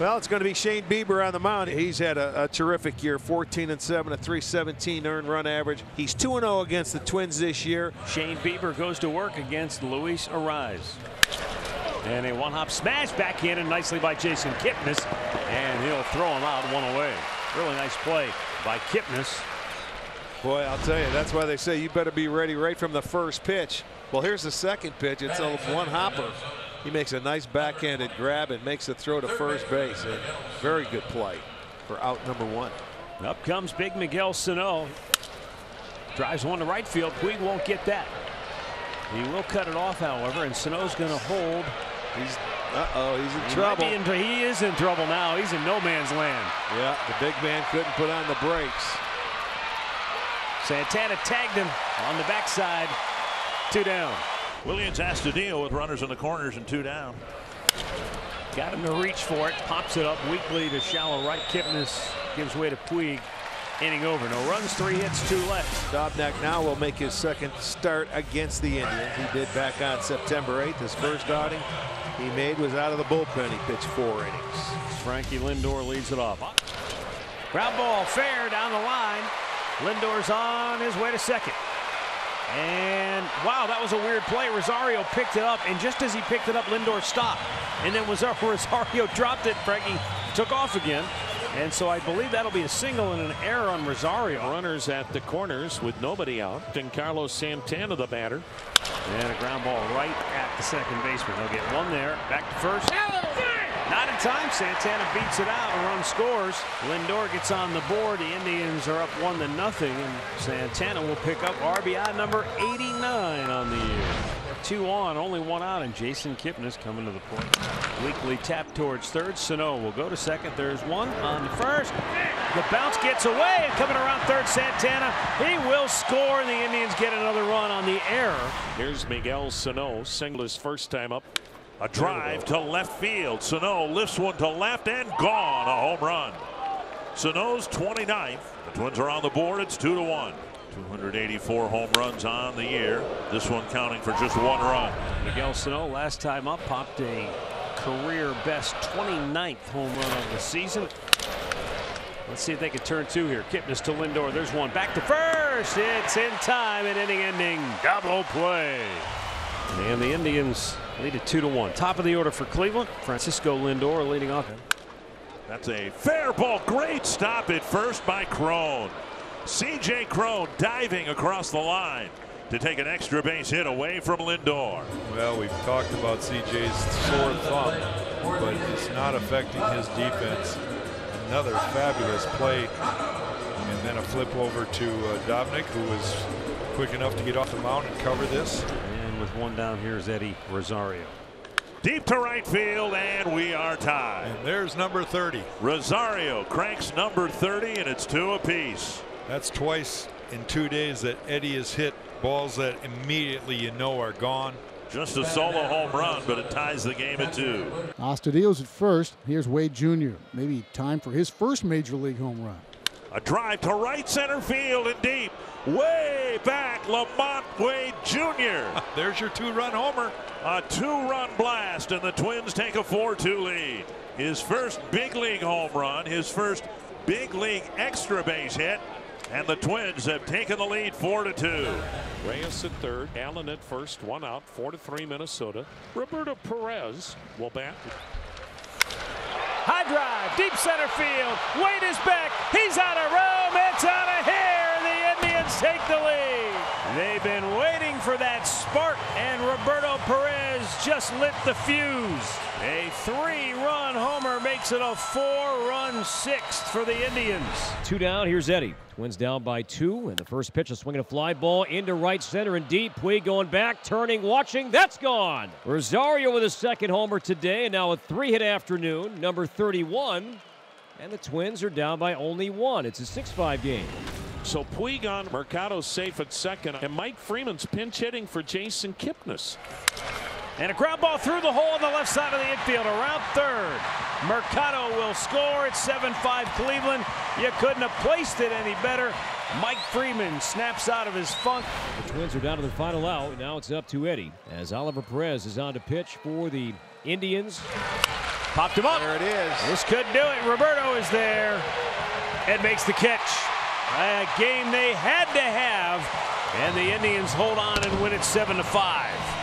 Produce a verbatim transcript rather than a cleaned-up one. Well, it's going to be Shane Bieber on the mound. He's had a, a terrific year, fourteen and seven, a three seventeen earned run average. He's two and oh against the Twins this year. Shane Bieber goes to work against Luis Arise. And a one-hop smash backhanded nicely by Jason Kipnis, and he'll throw him out one away. Really nice play by Kipnis. Boy, I'll tell you, that's why they say you better be ready right from the first pitch. Well, here's the second pitch. It's a one-hopper. He makes a nice backhanded grab and makes the throw to first base. And very good play for out number one. Up comes big Miguel Sano. Drives one to right field. Puig won't get that. He will cut it off, however, and Sano's going to hold. He's uh-oh, he's in he trouble. In, he is in trouble now. He's in no man's land. Yeah, the big man couldn't put on the brakes. Santana tagged him on the backside. Two down. Williams has to deal with runners in the corners and two down. Got him to reach for it. Pops it up weakly to shallow right. Kipnis gives way to Puig. Inning over. No runs, three hits, two left. Dobnak now will make his second start against the Indians. He did back on September eighth. His first outing he made was out of the bullpen. He pitched four innings. Frankie Lindor leads it off. Ground ball fair down the line. Lindor's on his way to second. And wow, that was a weird play. Rosario picked it up, and just as he picked it up, Lindor stopped. And then was up. Rosario dropped it. Frankie took off again. And so I believe that'll be a single and an error on Rosario. Runners at the corners with nobody out. And Carlos Santana, the batter. And a ground ball right at the second baseman. They'll get one there. Back to first. Not in time. Santana beats it out. A run scores. Lindor gets on the board. The Indians are up one to nothing. And Santana will pick up R B I number eighty-nine on the year. Two on, only one out, and Jason Kipnis coming to the plate. Weakly tapped towards third. Sano will go to second. There's one on first. The bounce gets away, and coming around third, Santana. He will score, and the Indians get another run on the error. Here's Miguel Sano, single his first time up. A drive to left field. Sano lifts one to left and gone. A home run. Sano's twenty-ninth. The Twins are on the board. It's two to one. two hundred eighty-four home runs on the year. This one counting for just one run. Miguel Sano last time up popped a career best twenty-ninth home run of the season. Let's see if they can turn two here. Kipnis to Lindor. There's one back to first. It's in time. An inning ending double play. And the Indians lead it two to one. Top of the order for Cleveland. Francisco Lindor leading off. That's a fair ball. Great stop at first by Crone. C J Crow diving across the line to take an extra base hit away from Lindor. Well, we've talked about C J's sore thumb, but it's not affecting his defense. Another fabulous play, and then a flip over to uh, Dobnak, who was quick enough to get off the mound and cover this. And with one down, here's Eddie Rosario. Deep to right field, and we are tied. And there's number thirty. Rosario cranks number thirty, and it's two apiece. That's twice in two days that Eddie has hit balls that immediately you know are gone. Just a solo home run, but it ties the game at two. Astadillo's at first. Here's Wade Junior Maybe time for his first major league home run. A drive to right center field and deep. Way back, Lamont Wade Junior There's your two-run homer. A two-run blast, and the Twins take a four two lead. His first big league home run, his first big league extra base hit. And the Twins have taken the lead four to two. Reyes at third, Allen at first, one out, four to three Minnesota. Roberto Perez will bat. High drive, deep center field. Wade is back. He's out of room. It's out of here. The Indians take the lead. They've been waiting for that spark, and Roberto Perez just lit the fuse. A three-run homer makes it a four-run sixth for the Indians. Two down. Here's Eddie. Twins down by two, and the first pitch, a swing and a fly ball into right center and deep. Puig going back, turning, watching. That's gone. Rosario with his second homer today, and now a three-hit afternoon, number thirty-one. And the Twins are down by only one. It's a six five game. So Puig on, Mercado safe at second, and Mike Freeman's pinch hitting for Jason Kipnis. And a ground ball through the hole on the left side of the infield, around third. Mercado will score. It's seven five Cleveland. You couldn't have placed it any better. Mike Freeman snaps out of his funk. The Twins are down to the final out. Now it's up to Eddie as Oliver Perez is on to pitch for the Indians. Popped him up. There it is. This could do it. Roberto is there and makes the catch. A game they had to have, and the Indians hold on and win it seven to five.